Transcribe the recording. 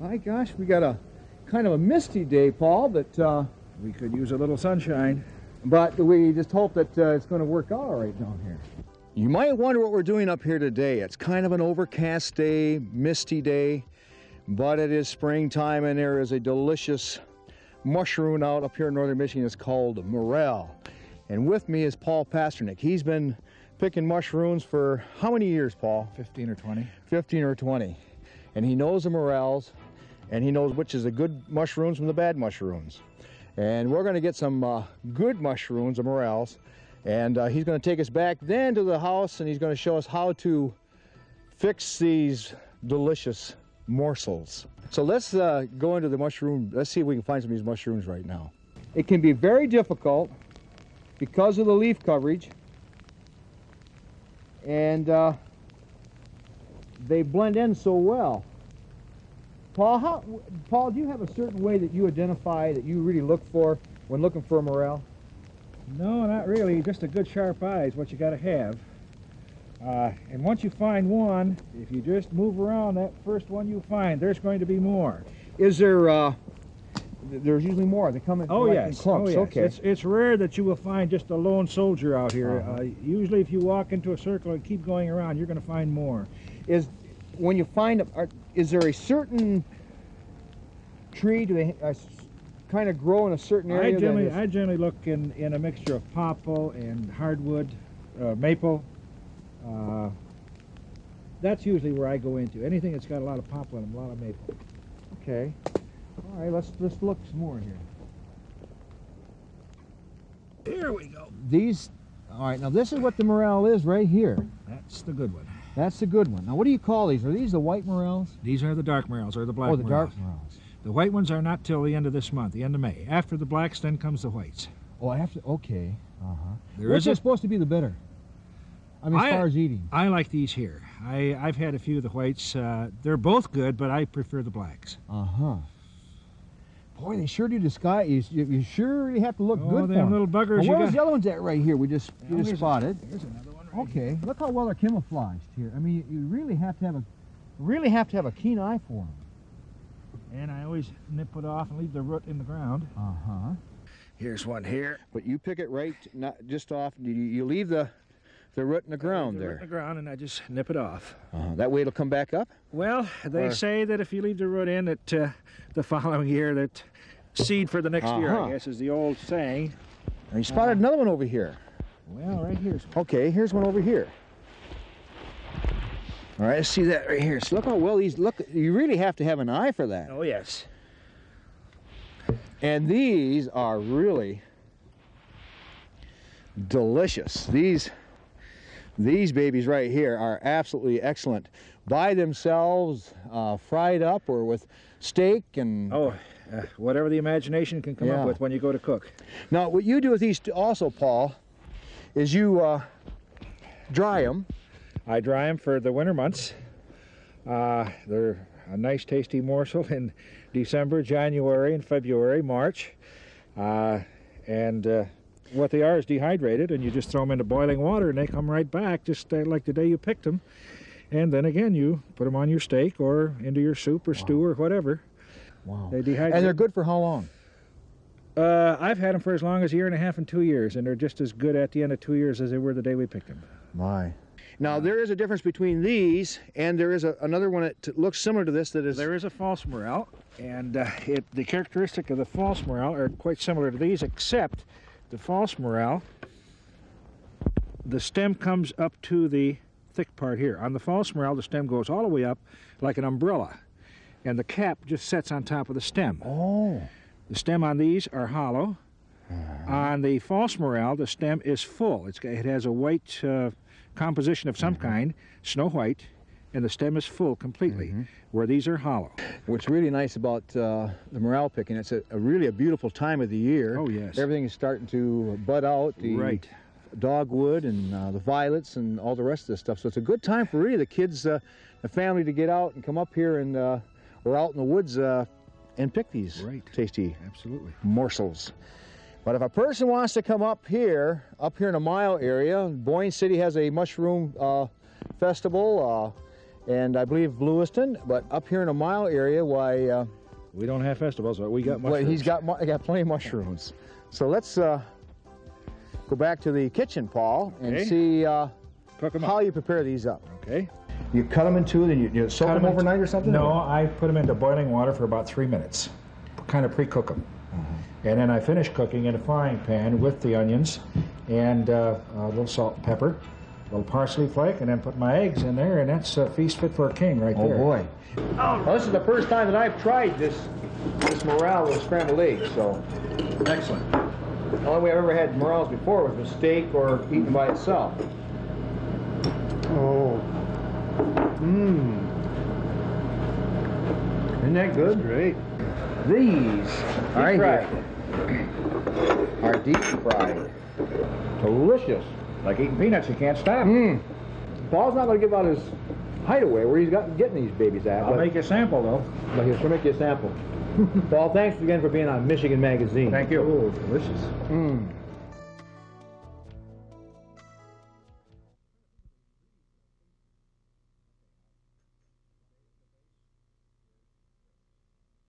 My gosh, we got a kind of a misty day, Paul, but we could use a little sunshine. But we just hope that it's going to work out all right down here. You might wonder what we're doing up here today. It's kind of an overcast day, misty day, but it is springtime and there is a delicious mushroom out up here in northern Michigan. It's called Morel. And with me is Paul Pasternik. He's been picking mushrooms for how many years, Paul? 15 or 20. 15 or 20. And he knows the morels, and he knows which is the good mushrooms from the bad mushrooms. And we're going to get some good mushrooms, the morels, and he's going to take us back then to the house, and he's going to show us how to fix these delicious morsels. So let's go into the mushroom. Let's see if we can find some of these mushrooms right now. It can be very difficult because of the leaf coverage, and they blend in so well. Paul, Paul, do you have a certain way that you identify that you really look for when looking for a morel? No, not really. Just a good sharp eye is what you got to have. And once you find one, if you just move around that first one you find, there's going to be more. Is there? There's usually more. They come in, oh, like, yes. In clumps. Oh yes. Okay. It's rare that you will find just a lone soldier out here. Usually, if you walk into a circle and keep going around, you're going to find more. When you find them, is there a certain tree? Do they kind of grow in a certain area? I generally look in a mixture of popple and hardwood, maple. That's usually where I go into. Anything that's got a lot of popple and a lot of maple. Okay. All right, let's look some more here. Here we go. These, all right, now this is what the morel is right here. That's the good one. That's the good one. Now, what do you call these? Are these the white morels? These are the dark morels, or the black morels. Oh, the dark morels. The white ones are not till the end of this month, the end of May. After the blacks, then comes the whites. Oh, after, okay. Uh-huh. Which is supposed to be the better? I mean, as far as eating. I like these here. I've had a few of the whites. They're both good, but I prefer the blacks. Uh-huh. Boy, they sure do disguise. You sure you have to look good for them. Oh, them little buggers. Well, where was the other ones at right here? We just spotted. There's another one right here. Okay, look how well they're camouflaged here. I mean, you really have to have a keen eye for them. And I always nip it off and leave the root in the ground. Uh-huh. Here's one here. But you pick it right, not just off. You leave the root in the ground there. Root in the ground, and I just nip it off. That way it'll come back up? Well, they say that if you leave the root in, that the following year, that seed for the next year, I guess, is the old saying. And you spotted another one over here. Well, right here. Okay, here's one over here. All right, I see that right here. So look how well these look. You really have to have an eye for that. Oh, yes. And these are really delicious. These babies right here are absolutely excellent by themselves, fried up or with steak and whatever the imagination can come up with when you go to cook. Now, what you do with these also, Paul, is you dry them. I dry them for the winter months. They're a nice, tasty morsel in December, January, and February, March, what they are is dehydrated, and you just throw them into boiling water and they come right back, just like the day you picked them. And then again, you put them on your steak or into your soup or stew or whatever. Wow. They dehydrate. And they're good for how long? I've had them for as long as a year and a half and 2 years, and they're just as good at the end of 2 years as they were the day we picked them. My. Now, there is a difference between these, and there is another one that looks similar to this. There is a false morel, and the characteristic of the false morel are quite similar to these, except the false morel, the stem comes up to the thick part here. On the false morel, the stem goes all the way up like an umbrella, and the cap just sets on top of the stem. Oh. The stem on these are hollow. On the false morel, the stem is full. It has a white composition of some kind, snow white, and the stem is full completely, where these are hollow. What's really nice about the morel picking, it's really a beautiful time of the year. Oh, yes. Everything is starting to bud out, the dogwood and the violets and all the rest of this stuff. So it's a good time for really the kids, the family, to get out and come up here and or out in the woods and pick these tasty morsels. But if a person wants to come up here in a mile area, Boyne City has a mushroom festival. and I believe Lewiston, but up here in a mile area, why... we don't have festivals, but we got mushrooms. Well, I got plenty of mushrooms. So let's go back to the kitchen, Paul, and see how you prepare these up. Okay. You cut them in two, and you soak them overnight or something? No, I put them into boiling water for about 3 minutes, kind of pre-cook them. And then I finish cooking in a frying pan with the onions and a little salt and pepper, a little parsley flake, and then put my eggs in there, and that's a feast fit for a king right there. Oh, boy. Well, this is the first time that I've tried this Morel with scrambled eggs, so excellent. The only way I've ever had Morels before was with steak or eaten by itself. Oh. Mmm. Isn't that good? That's great. These are deep fried. Delicious. Like eating peanuts, you can't stop. Mm. Paul's not going to give out his hideaway where he's getting these babies at. I'll make you a sample, though. He'll make you a sample. Paul, thanks again for being on Michigan Magazine. Thank you. Oh, delicious. Mm.